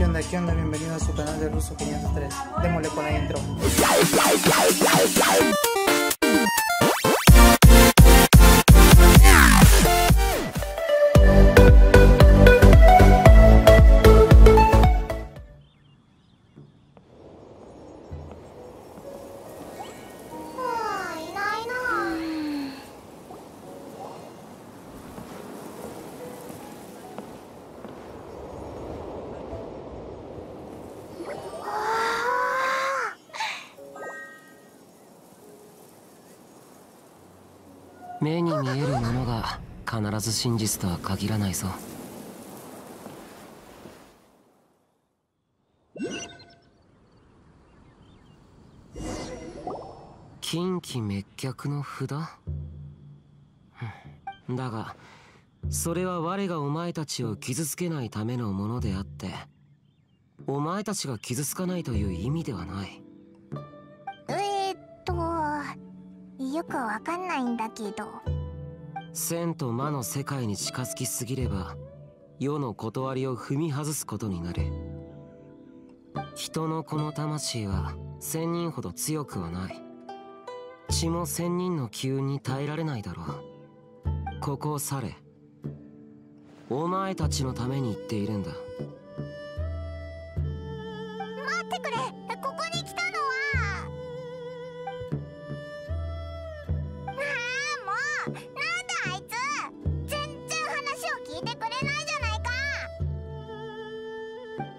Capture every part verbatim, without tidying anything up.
¿Qué onda? ¿Qué onda? Bienvenidos a su canal de Ruso quinientos tres. Démosle por la intro.目に見えるものが必ず真実とは限らないぞ。近畿滅却の札だが、それは我がお前たちを傷つけないためのものであって、お前たちが傷つかないという意味ではない。えっとよくわかんないんだけど、線と魔の世界に近づきすぎれば世の断りを踏み外すことになる。人のこの魂は千人ほど強くはない。血も千人の気運に耐えられないだろう。ここを去れ。お前たちのために言っているんだ。待ってくれ。ここに来たのは。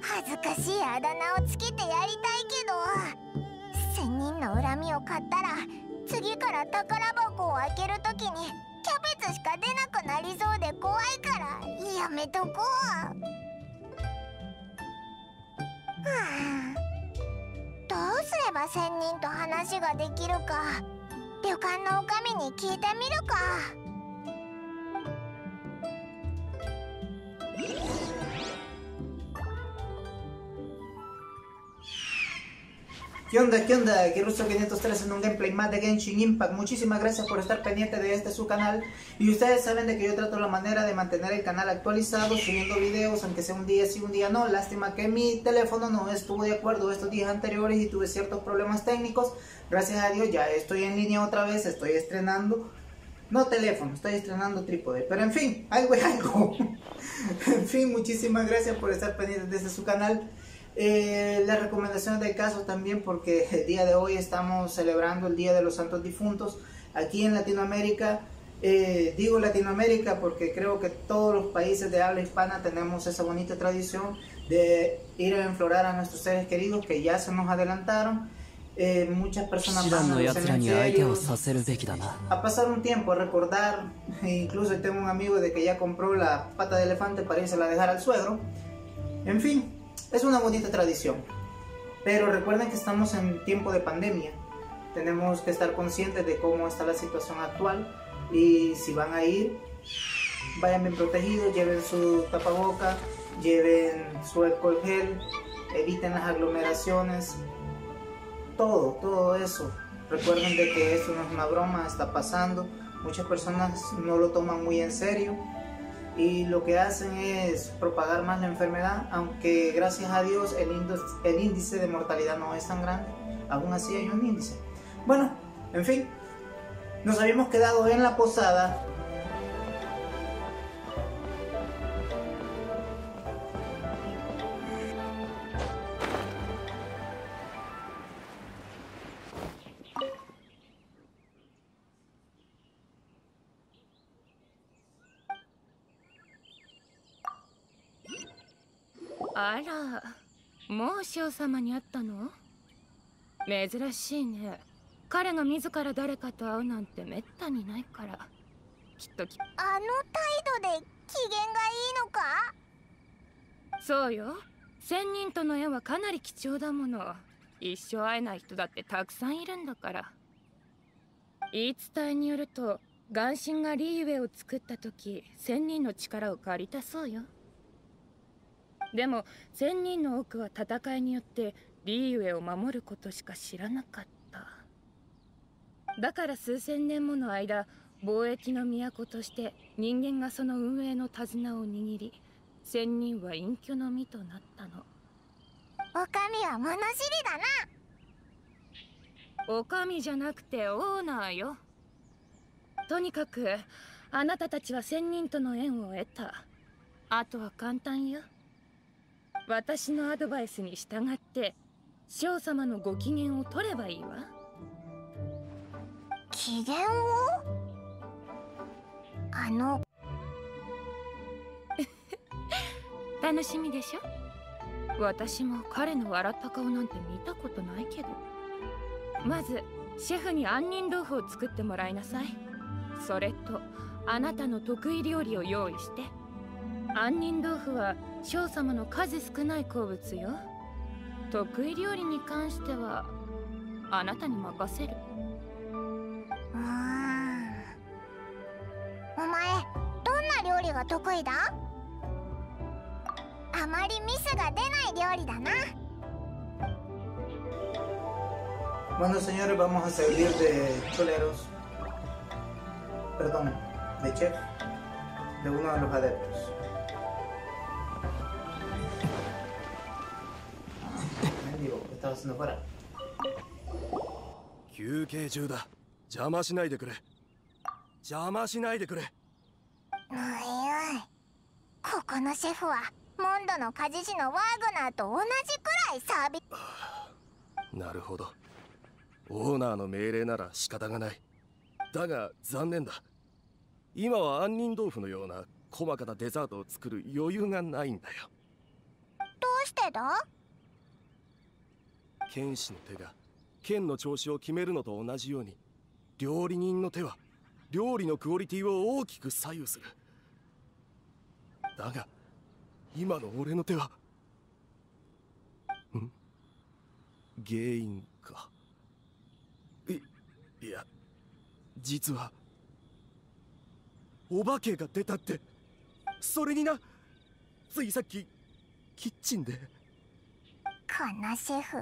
恥ずかしいあだ名をつけてやりたいけど、仙人の恨みを買ったら次から宝箱を開けるときにキャベツしか出なくなりそうで怖いからやめとこう。はあ、どうすれば仙人と話ができるか、旅館の女将に聞いてみるか。¿Qué onda? ¿Qué onda? Aquí Ruso quinientos tres en un gameplay más de Genshin Impact. Muchísimas gracias por estar pendiente de este su canal. Y ustedes saben de que yo trato la manera de mantener el canal actualizado, subiendo videos, aunque sea un día sí, un día no. Lástima que mi teléfono no estuvo de acuerdo estos días anteriores y tuve ciertos problemas técnicos. Gracias a Dios ya estoy en línea otra vez, estoy estrenando. No teléfono, estoy estrenando trípode. Pero en fin, algo es algo. En fin, muchísimas gracias por estar pendiente de este su canal. Eh, las recomendaciones del caso también, porque el día de hoy estamos celebrando el Día de los Santos Difuntos aquí en Latinoamérica. Eh, digo Latinoamérica porque creo que todos los países de habla hispana tenemos esa bonita tradición de ir a enflorar a nuestros seres queridos que ya se nos adelantaron. Eh, muchas personas van a los cementerios a pasar un tiempo, a recordar. Incluso tengo un amigo de que ya compró la pata de elefante para irse a dejar al suegro. En fin, es una bonita tradición, pero recuerden que estamos en tiempo de pandemia. Tenemos que estar conscientes de cómo está la situación actual, y si van a ir, vayan bien protegidos, lleven su tapaboca, lleven su alcohol gel, eviten las aglomeraciones, todo, todo eso. Recuerden de que esto no es una broma, está pasando, muchas personas no lo toman muy en serio. Y lo que hacen es propagar más la enfermedad, aunque gracias a Dios el, el índice de mortalidad no es tan grande. Aún así hay un índice. Bueno, en fin, nos habíamos quedado en la posada.あら、もう師匠様に会ったの？珍しいね。彼が自ら誰かと会うなんてめったにないから。きっときあの態度で機嫌がいいのか？そうよ。仙人との縁はかなり貴重だもの。一生会えない人だってたくさんいるんだから。言い伝えによると、眼神がリーウェイを作った時、仙人の力を借りたそうよ。でも仙人の多くは戦いによってリーウェを守ることしか知らなかった。だから数千年もの間、貿易の都として人間がその運営の手綱を握り、仙人は隠居の身となったの。Okami wa monoshiri da na. Okamiじゃなくてオーナーよ。とにかくあなたたちは仙人との縁を得た。あとは簡単よ。私のアドバイスに従って師匠様のご機嫌を取ればいいわ。機嫌を？あの楽しみでしょ。私も彼の笑った顔なんて見たことないけど。まずシェフに杏仁豆腐を作ってもらいなさい。それとあなたの得意料理を用意して。杏仁豆腐は師匠様の数少ない好物よ。得意料理に関してはあなたに任せる。うーん、お前どんな料理が得意だ？あまりミスが出ない料理だな。 Bueno, señores, vamos a servir de choleros, perdón, de chef, de uno de los adeptos. Mendigo, ¿qué estás haciendo fuera? Kyūkei中だ. Llama shinai de kure. Llama shinai de kure. Uy, uy. ここのシェフはモンドの鍛冶師のワーグナーと同じくらいサービス。なるほど。オーナーの命令なら仕方がない。だが残念だ。今は杏仁豆腐のような細かなデザートを作る余裕がないんだよ。どうしてだ？剣士の手が剣の調子を決めるのと同じように、料理人の手は料理のクオリティを大きく左右する。だが今の俺の手はん？原因か。いや、実はお化けが出たって。それにな、ついさっきキッチンで。このシェフ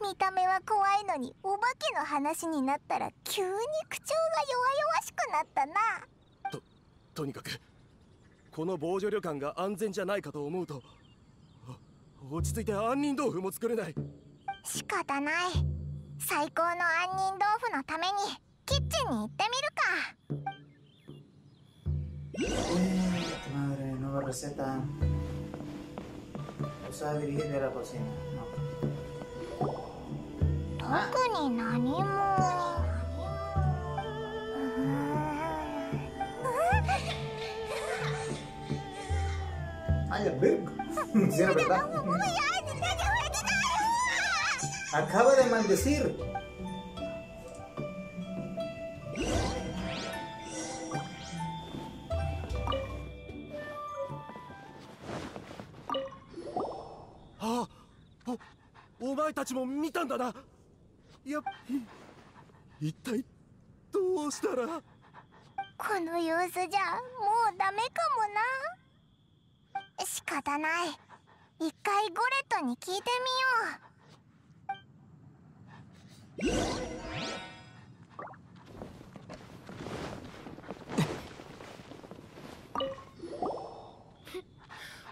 見た目は怖いのに、お化けの話になったら急に口調が弱々しくなったな。ととにかくこの防除旅館が安全じゃないかと思うと、落ち着いて杏仁豆腐も作れない。仕方ない。最高の杏仁豆腐のためにキッチンに行ってみるか。Madre, nueva receta. O sea, dirigida a la cocina. No. 特に何も。 Ay, la verga. Sí, era verdad. Acaba de maldecir. Ah, oh, omaetachi mo mitan da na. Ya, ittai dou shitara? Kono yousu ja mou dame kamo na. 仕方ない。一回ゴレットに聞いてみよ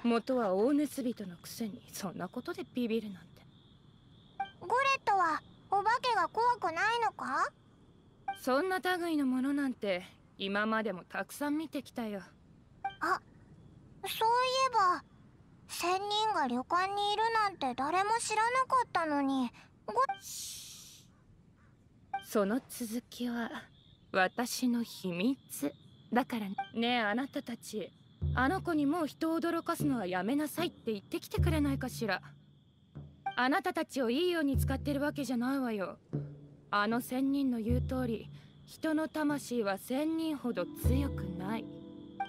う。元は大盗人のくせにそんなことでビビるなんて。ゴレットはお化けが怖くないのか？そんな類のものなんて今までもたくさん見てきたよ。あ、 そういえば仙人が旅館にいるなんて誰も知らなかったのに。ごその続きは私の秘密だからね。ねえ、あなたたち、あの子にもう人を驚かすのはやめなさいって言ってきてくれないかしら。あなたたちをいいように使ってるわけじゃないわよ。あの仙人の言う通り、人の魂は仙人ほど強くない。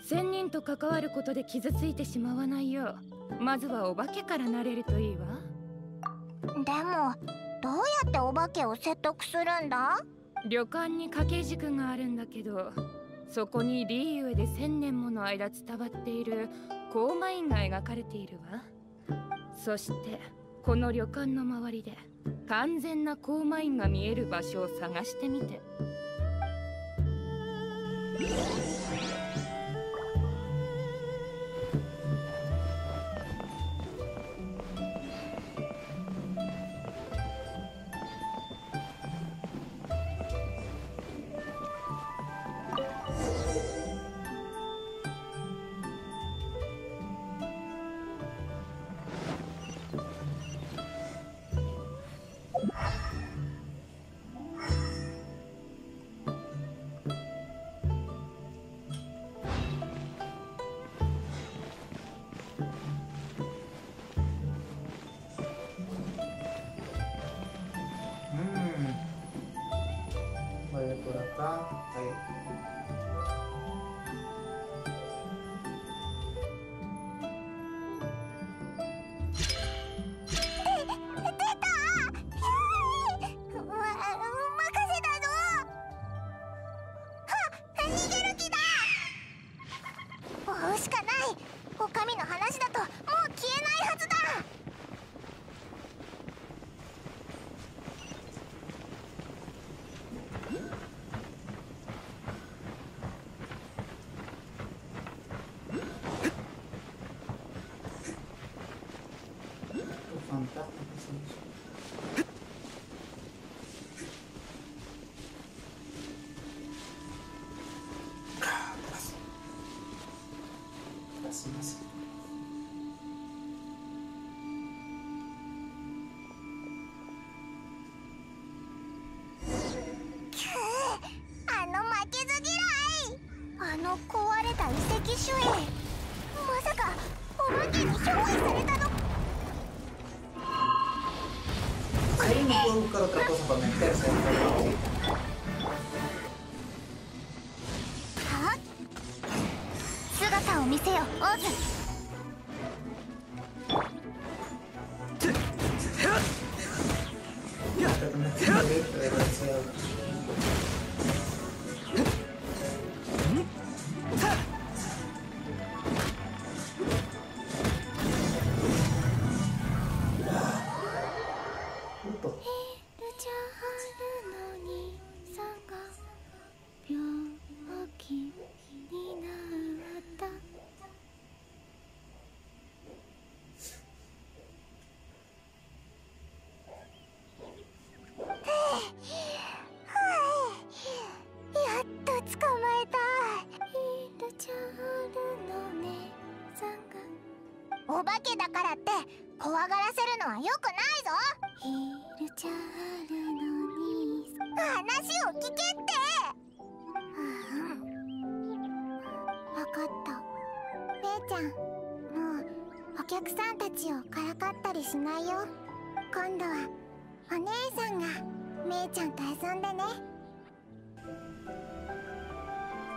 仙人と関わることで傷ついてしまわないよう、まずはお化けからなれるといいわ。でもどうやってお化けを説得するんだ？旅館に家系塾があるんだけど、そこにLiyueで千年もの間伝わっている高魔印が描かれているわ。そしてこの旅館の周りで完全な高魔印が見える場所を探してみて。fantasmas que son eso.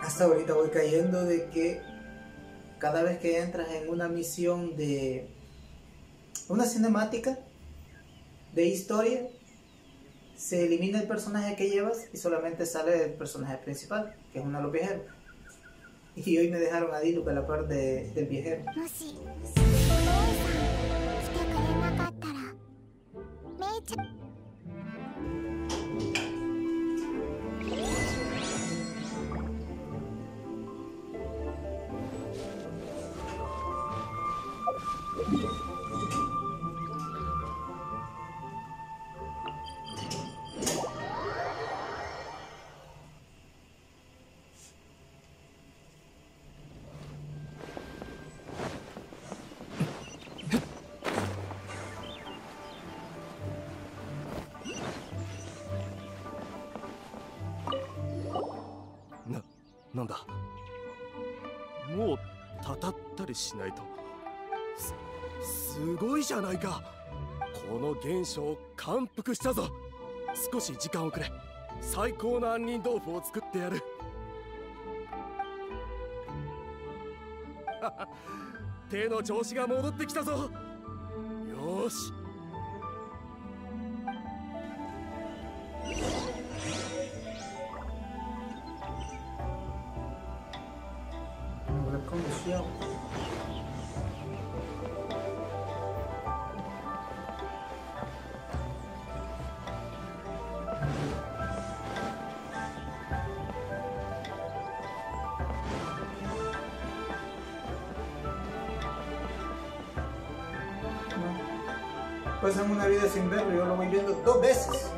Hasta ahorita voy cayendo de que cada vez que entras en una misión de una cinemática de historia, se elimina el personaje que llevas y solamente sale el personaje principal, que es uno de los viajeros. Y hoy me dejaron a Diluc a la par de, del viajero.す, すごいじゃないか。この現象を感服したぞ。少し時間をくれ。最高な杏仁豆腐を作ってやる。手の調子が戻ってきたぞ。よし。 Pasan una vida sin verlo, yo lo voy viendo dos veces.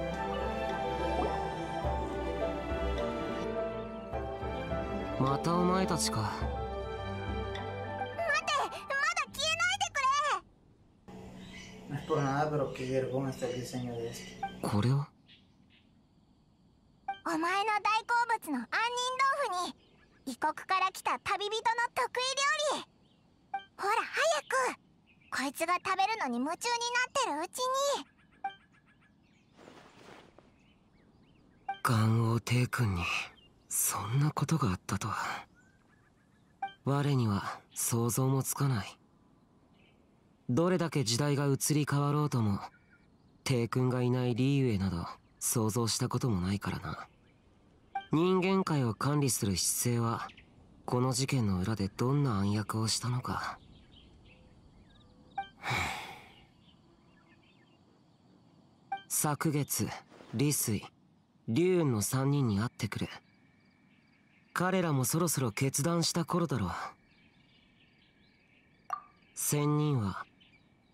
No es por nada, pero qué vergüenza está el diseño de esto.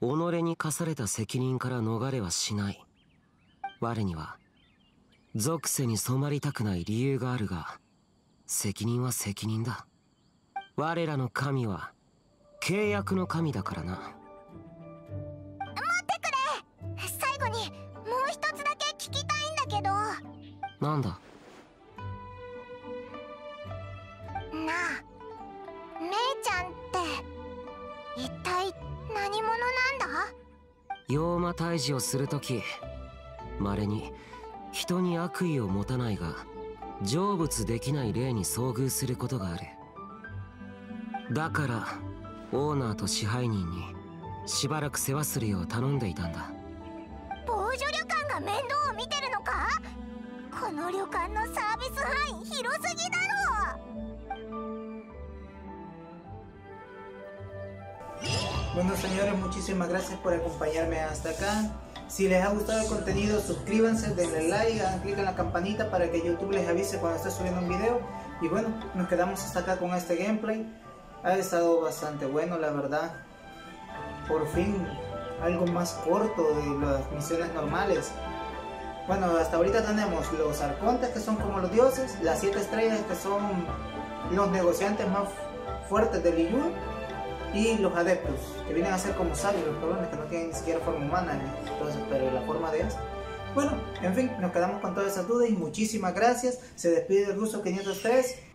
己に課された責任から逃れはしない。我には属性に染まりたくない理由があるが、責任は責任だ。我らの神は契約の神だからな。待ってくれ、最後にもう一つだけ聞きたいんだけど。なんだ？なあ、メイちゃんって一体何者なんだ？妖魔退治をするとき、稀に人に悪意を持たないが成仏できない霊に遭遇することがある。だからオーナーと支配人にしばらく世話するよう頼んでいたんだ。防除旅館が面倒を見てるのか？この旅館のサービス範囲広すぎだろ。Bueno, señores, muchísimas gracias por acompañarme hasta acá. Si les ha gustado el contenido, suscríbanse, denle like, hagan clic en la campanita para que YouTube les avise cuando esté subiendo un video. Y bueno, nos quedamos hasta acá con este gameplay. Ha estado bastante bueno, la verdad. Por fin, algo más corto de las misiones normales. Bueno, hasta ahorita tenemos los arcontes, que son como los dioses, las siete estrellas, que son los negociantes más fuertes de Liyue, y los adeptos, que vienen a ser como sabios, los cabrones que no tienen ni siquiera forma humana, ¿no? Entonces, pero la forma de ellos. Bueno, en fin, nos quedamos con todas esas dudas y muchísimas gracias. Se despide el Ruso quinientos tres.